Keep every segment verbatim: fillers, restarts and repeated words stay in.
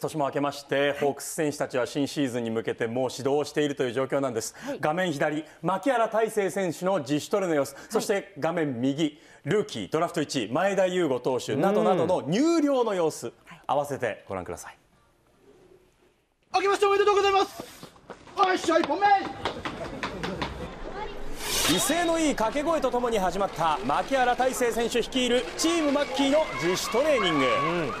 年も明けまして、ホークス選手たちは新シーズンに向けてもう指導をしているという状況なんです。はい、画面左、牧原大成選手の自主トレの様子、はい、そして画面右、ルーキードラフトいちい前田悠伍投手などなどの入寮の様子、合わせてご覧ください。明けましておめでとうございます。おいしょいごめん。威勢のいい掛け声とともに始まった牧原大成選手率いるチームマッキーの自主トレーニング、うん、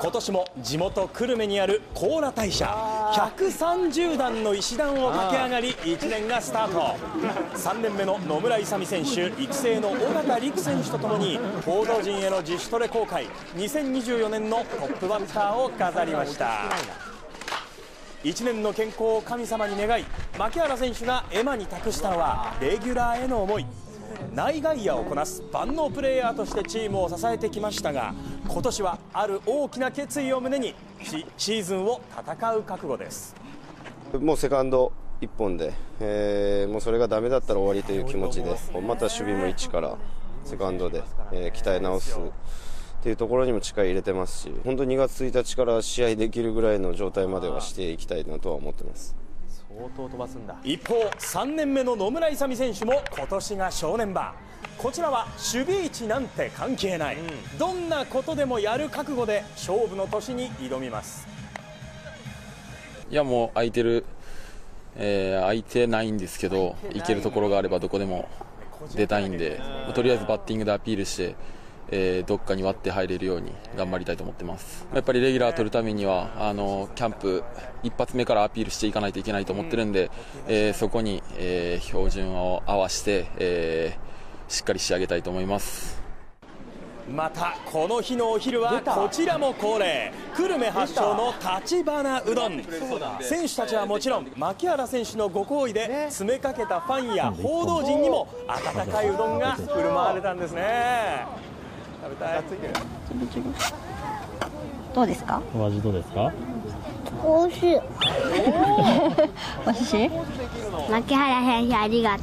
今年も地元久留米にある高良大社ひゃくさんじゅうだんの石段を駆け上がりいちねんがスタート。さんねんめの野村勇選手、育成の尾形陸選手とともに報道陣への自主トレ公開、にせんにじゅうよねんのトップバッターを飾りました。いちねんの健康を神様に願い、牧原選手が絵馬に託したのはレギュラーへの思い。内外野をこなす万能プレーヤーとしてチームを支えてきましたが、今年はある大きな決意を胸にシーズンを戦う覚悟です。もうセカンドいっぽんで、えー、もうそれがダメだったら終わりという気持ちで、また守備もいちからセカンドで、えー、鍛え直すというところにも力入れてますし、本当ににがつついたちから試合できるぐらいの状態まではしていきたいなとは思ってます。相当飛ばすんだ。一方、さんねんめの野村勇選手も今年が正念場。こちらは守備位置なんて関係ない、うん、どんなことでもやる覚悟で勝負の年に挑みます。いやもう空いてる、えー、空いてないんですけど、いけるところがあればどこでも出たいんで、とりあえずバッティングでアピールして。えー、どっかに割って入れるように頑張りたいと思ってます。やっぱりレギュラー取るためにはあのキャンプ一発目からアピールしていかないといけないと思ってるんで、えー、そこに、えー、標準を合わせて、えー、しっかり仕上げたいと思います。またこの日のお昼はこちらも恒例、久留米発祥の立花うどん。選手たちはもちろん牧原選手のご厚意で詰めかけたファンや報道陣にも温かいうどんが振る舞われたんですね。どうですか？お味どうですか？おいしい。おいしい。牧原選手ありがとう。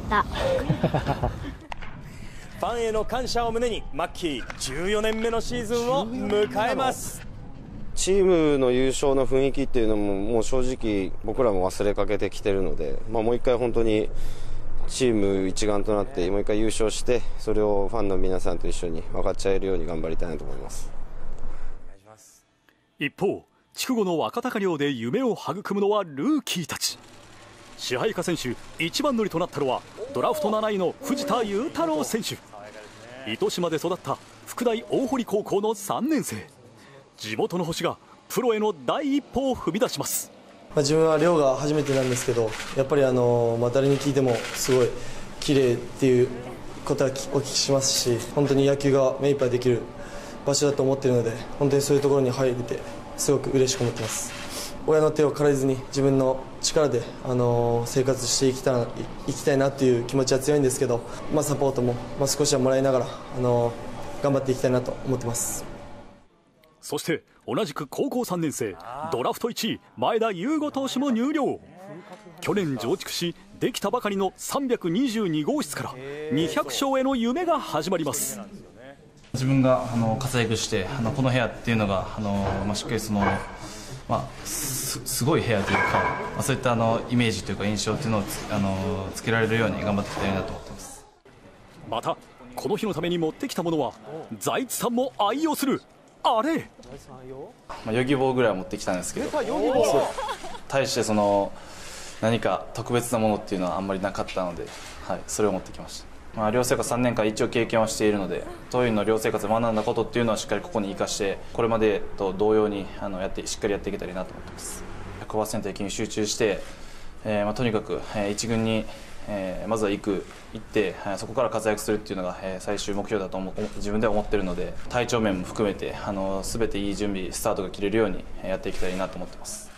ファンへの感謝を胸にマッキーじゅうよねんめのシーズンを迎えます。チームの優勝の雰囲気っていうのももう正直僕らも忘れかけてきてるので、まあもう一回本当に。チーム一丸となってもう一回優勝して、それをファンの皆さんと一緒に分かっちゃえるように頑張りたいなと思います。一方、筑後の若鷹寮で夢を育むのはルーキーたち。支配下選手一番乗りとなったのはドラフトなないの藤田雄太郎選手。糸島で育った福大大濠高校のさんねんせい。地元の星がプロへの第一歩を踏み出します。自分は寮が初めてなんですけど、やっぱりあの、まあ、誰に聞いてもすごい綺麗っていうことはお聞きしますし、本当に野球が目いっぱいできる場所だと思っているので、本当にそういうところに入れてすごく嬉しく思ってます。親の手を借りずに自分の力であの生活していきたい、いきたいなという気持ちは強いんですけど、まあ、サポートも、まあ、少しはもらいながらあの頑張っていきたいなと思ってます。そして同じく高校さんねんせい、ドラフトいちい前田悠伍投手も入寮。去年増築しできたばかりのさんびゃくにじゅうにごうしつからにひゃくしょうへの夢が始まります。自分があの活躍してあのこの部屋っていうのがあの、まあ、しっかりその、まあ、す, すごい部屋というか、まあ、そういったあのイメージというか印象というのを つ, あのつけられるように頑張っていきたいなと思ってます。またこの日のために持ってきたものは財津さんも愛用するあれ、まあ、ヨギボーぐらいは持ってきたんですけど、対してその何か特別なものっていうのはあんまりなかったので、はい、それを持ってきました、まあ、寮生活さんねんかん一応経験はしているので、当院の寮生活で学んだことっていうのはしっかりここに生かして、これまでと同様にあのやってしっかりやっていけたらいいなと思ってます。 ひゃくパーセント 野球に集中して、えーまあ、とにかく一軍に、えー、まずは行く行ってそこから活躍するっていうのが最終目標だと思自分では思っているので、体調面も含めてあの全ていい準備スタートが切れるようにやっていきたいなと思ってます。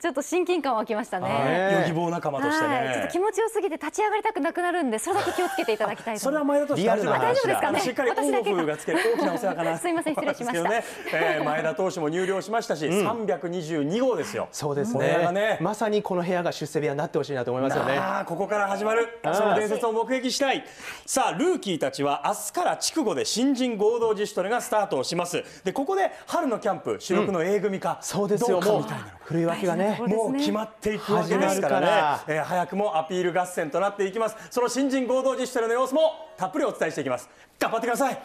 ちょっと親近感湧きましたね。ヨギボー仲間としてね。ちょっと気持ちよすぎて立ち上がりたくなくなるんで、それだけ気をつけていただきたい。それは前田投手大丈夫ですかね。しっかりオンオフがつける大きなお世話かな。すみません失礼しました。前田投手も入寮しましたし、さんびゃくにじゅうにごうですよ。そうですね。まさにこの部屋が出世部屋になってほしいなと思いますよね。ここから始まるその伝説を目撃したい。さあルーキーたちは明日から筑後で新人合同自主トレがスタートをします。でここで春のキャンプ主力の エー組かどうかみたいな。古いわけがね、もう決まっていくわけですからね。早くもアピール合戦となっていきます。その新人合同自主トレの様子もたっぷりお伝えしていきます。頑張ってください。